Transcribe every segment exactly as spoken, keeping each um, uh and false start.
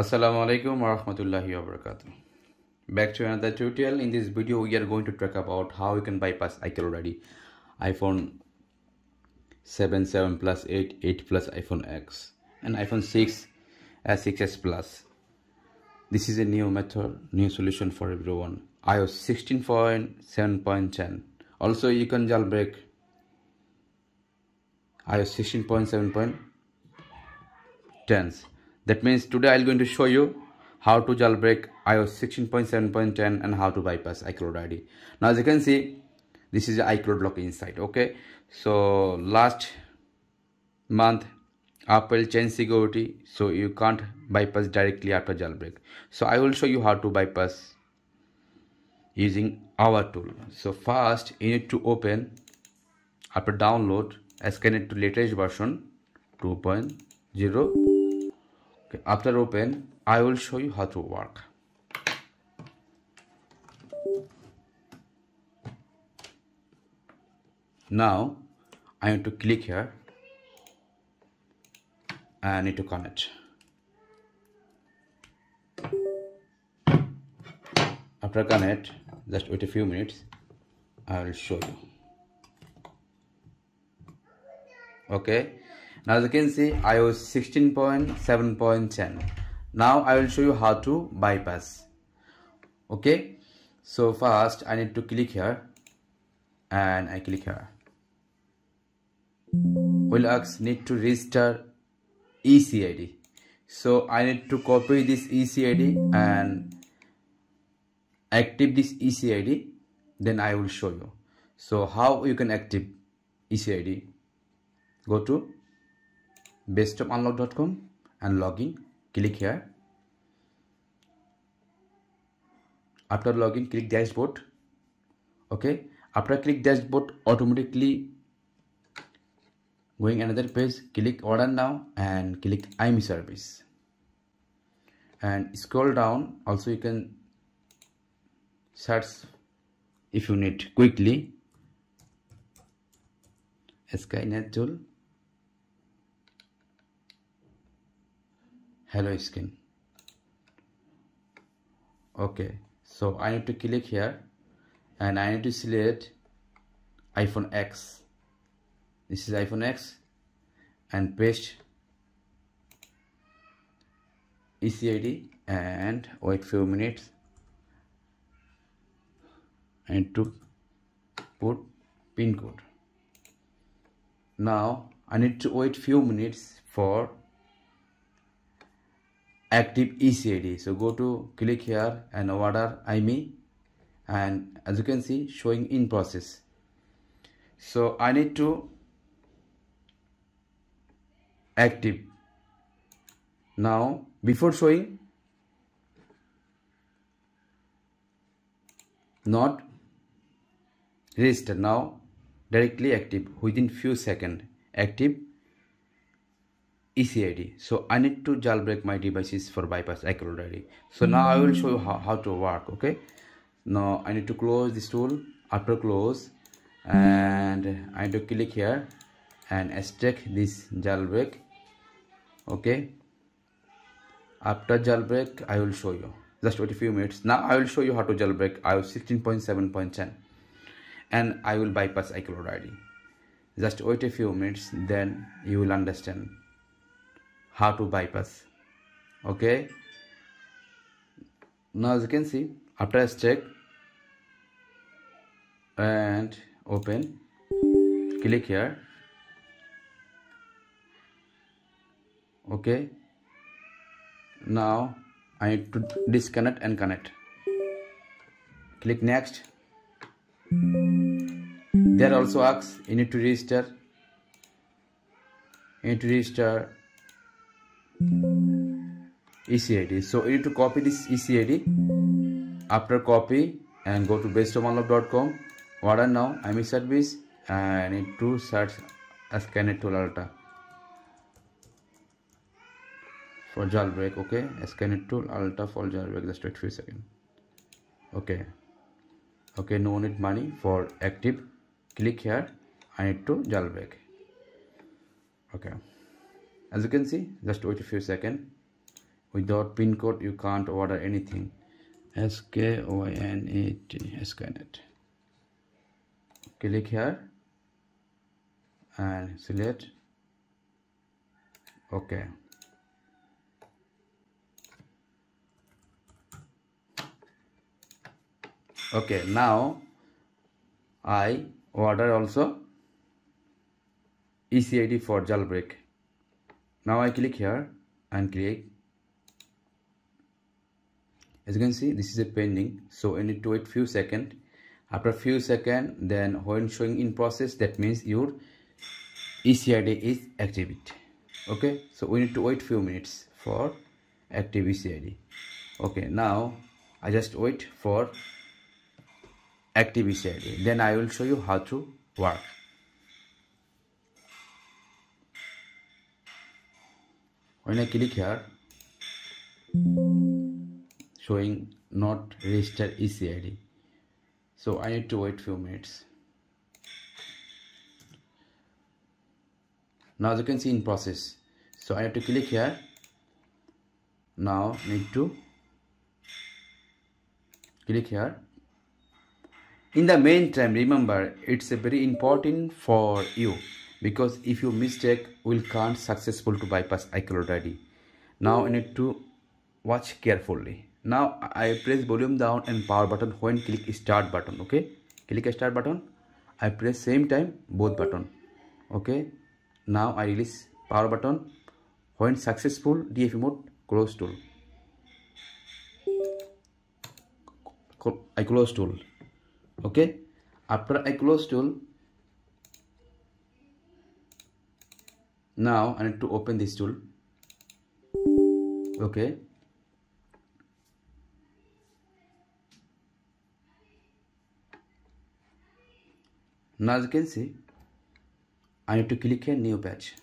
Assalamu alaikum warahmatullahi wabarakatuh. Back to another tutorial. In this video we are going to talk about how you can bypass iCloud I D iPhone seven, seven plus eight, eight plus, iPhone X and iPhone six, uh, six S plus. This is a new method, new solution for everyone. iOS sixteen point seven point ten. Also you can jailbreak iOS sixteen point seven point ten. That means today I'm going to show you how to jailbreak iOS sixteen point seven point ten and how to bypass iCloud I D. Now as you can see, this is iCloud lock inside. Okay, so last month Apple changed security, so you can't bypass directly after jailbreak. So I will show you how to bypass using our tool. So first you need to open, after download, SkyNet Tool latest version two point zero. Okay, after open, I will show you how to work. Now I need to click here and I need to connect. After connect, just wait a few minutes, I will show you. Okay. Now as you can see, iOS sixteen point seven point ten. Now I will show you how to bypass. Okay, so first I need to click here and I click here. Will ask need to register E C I D. So I need to copy this E C I D and active this E C I D. Then I will show you. So how you can active E C I D? Go to Bestofunlock dot com and login. Click here. After login, click dashboard. Okay. After click dashboard, automatically going another page. Click order now and click I M E service. And scroll down. Also, you can search if you need quickly. SkyNet Tool. Hello skin. Okay, so I need to click here and I need to select iPhone X. This is iPhone X and paste E C I D and wait few minutes. I need to put pin code. Now I need to wait few minutes for active E C I D. So go to, click here and order I M E, and as you can see, showing in process. So I need to active. Now before showing, not register, now directly active within few seconds. Active E C I D. So I need to jailbreak my devices for bypass iCloud I D. So now I will show you how, how to work. Okay, now I need to close this tool. After close, and I need to click here and extract this jailbreak. Okay, after jailbreak I will show you. Just wait a few minutes. Now I will show you how to jailbreak iOS sixteen point seven point ten and I will bypass iCloud I D. Just wait a few minutes, then you will understand how to bypass. Okay, now as you can see, after I check and open, click here. Okay, now I need to disconnect and connect. Click next. There also asks you need to register, you need to register E C I D. So you need to copy this E C I D. After copy and go to Bestofunlock dot com, order now I M E service, and I need to search SkyNet Tool Ultra for jailbreak. Okay, SkyNet Tool Ultra for jailbreak. Just wait few seconds. Okay, okay, no need money for active. Click here. I need to jailbreak. Okay, as you can see, just wait a few seconds Without pin code, you can't order anything. S K Y N E T, SkyNet. Click here and select OK. Okay, now I order also E C I D for jailbreak. Now I click here and click. As you can see, this is a pending, so I need to wait few seconds. After few seconds, then when showing in process, that means your E C I D is activated. Okay, so we need to wait few minutes for active E C I D. Okay, now I just wait for active E C I D. Then I will show you how to work. When I click here, showing not registered E C I D. So I need to wait few minutes. Now as you can see in process. So I have to click here. Now need to click here. In the meantime, remember it's a very important for you, because if you mistake, will can't successful to bypass iCloud I D. Now I need to watch carefully. Now I press volume down and power button when click start button. Okay, click start button. I press same time both button. Okay, now I release power button. When successful, D F U mode close tool. I close tool. Okay, after I close tool, now I need to open this tool. Okay. Now as you can see, I need to click here new patch.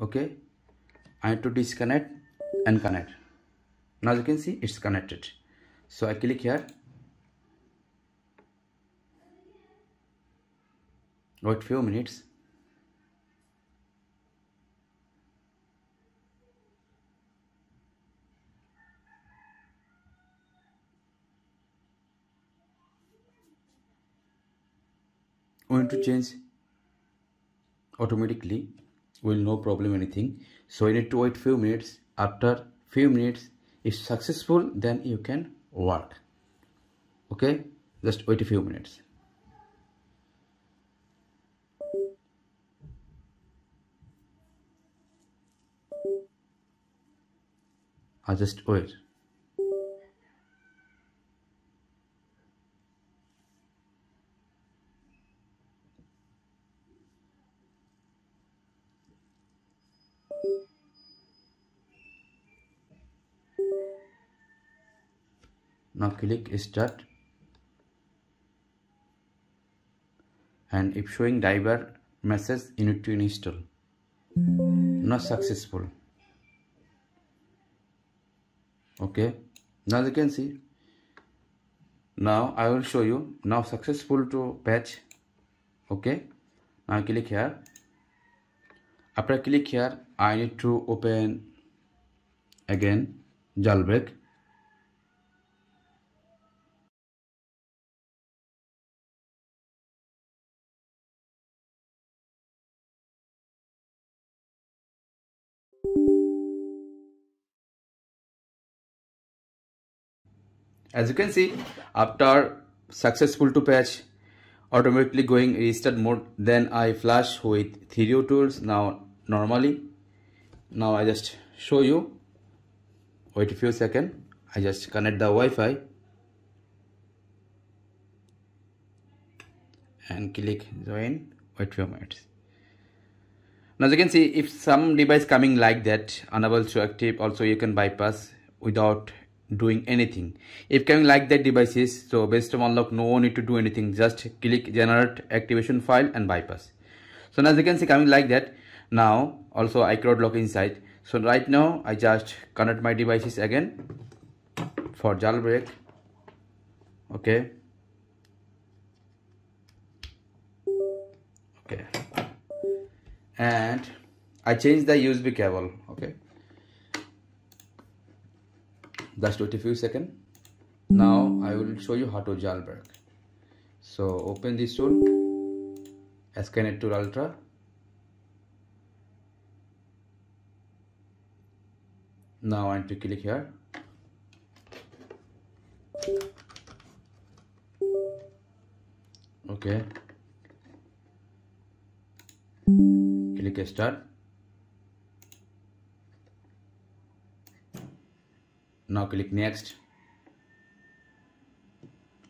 Okay, I need to disconnect and connect. Now as you can see, it's connected. So I click here. Wait few minutes. We want to change automatically. Will no problem anything. So you need to wait few minutes. After few minutes, if successful, then you can work. Okay, just wait a few minutes. I just wait. Now click start, and if showing diver message, you need to install. Not successful. Okay, now you can see. Now I will show you. Now successful to patch. Okay, now click here. After click here, I need to open again jailbreak. As you can see, after successful to patch, automatically going restart mode. Then I flash with three tools. Now normally, now I just show you. Wait a few seconds. I just connect the Wi-Fi and click join. Wait few minutes. Now as you can see, if some device coming like that, unable to active, also you can bypass without doing anything. If coming like that devices, so Bestofunlock, no need to do anything, just click generate activation file and bypass. So now as you can see, coming like that. Now also iCloud lock inside. So right now I just connect my devices again for jailbreak. Okay, okay, and I change the U S B cable. Okay, That's took a few seconds. Now I will show you how to jailbreak. So open this tool, SkyNet Tool Ultra. Now I need to click here. Okay. Click start. Now click next.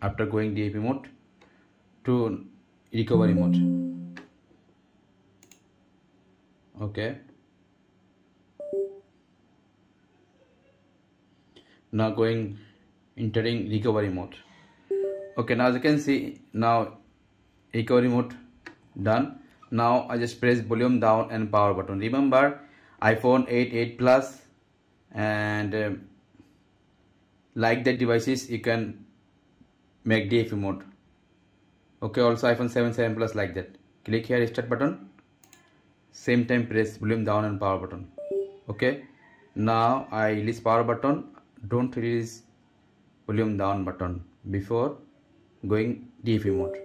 After going D A P mode to recovery mode. Okay. Now going entering recovery mode. Okay, now as you can see, now recovery mode done. Now I just press volume down and power button. Remember, iPhone eight, eight plus and um, like that devices you can make D F U mode. Okay, also iPhone seven, seven plus like that. Click here start button, same time press volume down and power button. Okay, now I release power button. Don't release volume down button before going D F U mode.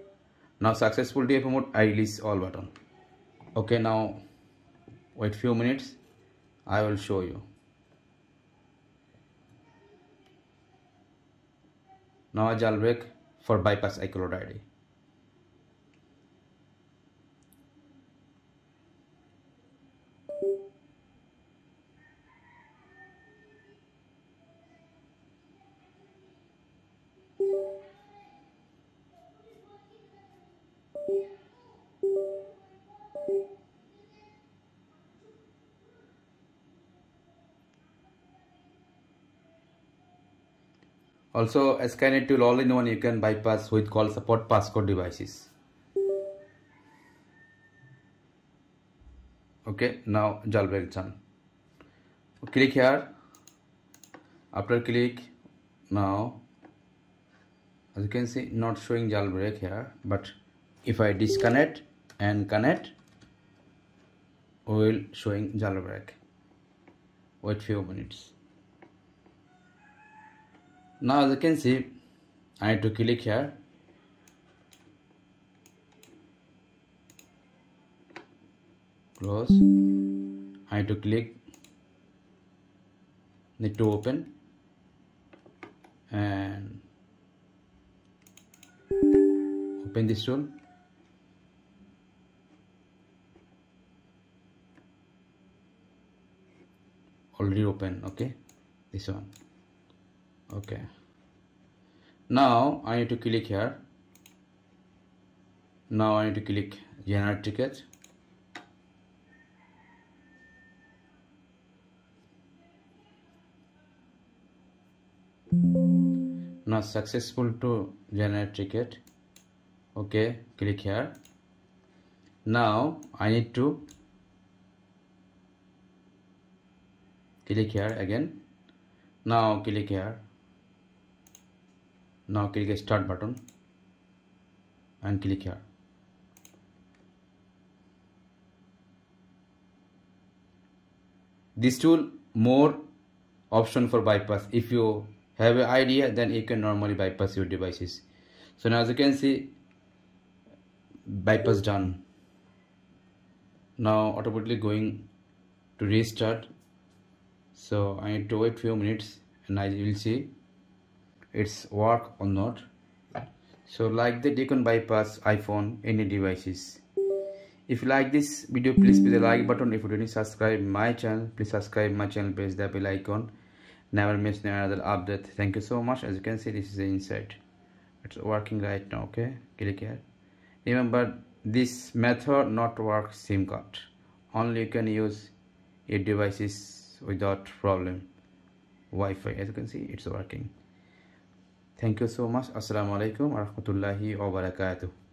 Now successful D F U mode, I release all button. Okay, now wait few minutes, I will show you. Now I jailbreak for bypass iCloud I D. Also, SkyNet Tool all-in-one, you can bypass with call support passcode devices. Okay, now jailbreak done. Click here. After click, now as you can see, not showing jailbreak here. But if I disconnect and connect, will showing jailbreak. Wait few minutes. Now as you can see, I need to click here. Close. I need to click. Need to open. And open this tool. Already open, okay. This one. Okay, now I need to click here. Now I need to click generate ticket. Now successful to generate ticket. Okay, click here. Now I need to click here again. Now click here. Now click start button and click here. This tool more option for bypass. If you have an idea, then you can normally bypass your devices. So now as you can see, bypass done. Now automatically going to restart. So I need to wait few minutes and I will see it's work or not. So like that you can bypass iPhone any devices. If you like this video, please press the like button. If you didn't subscribe my channel, please subscribe my channel, press the bell icon. Never miss another update. Thank you so much. As you can see, this is the inside. It's working right now. Okay, click here. Remember, this method not work SIM card. Only you can use your devices without problem. Wi-Fi. As you can see, it's working. Thank you so much. Assalamu alaikum wa rahmatullahi wa barakatuh.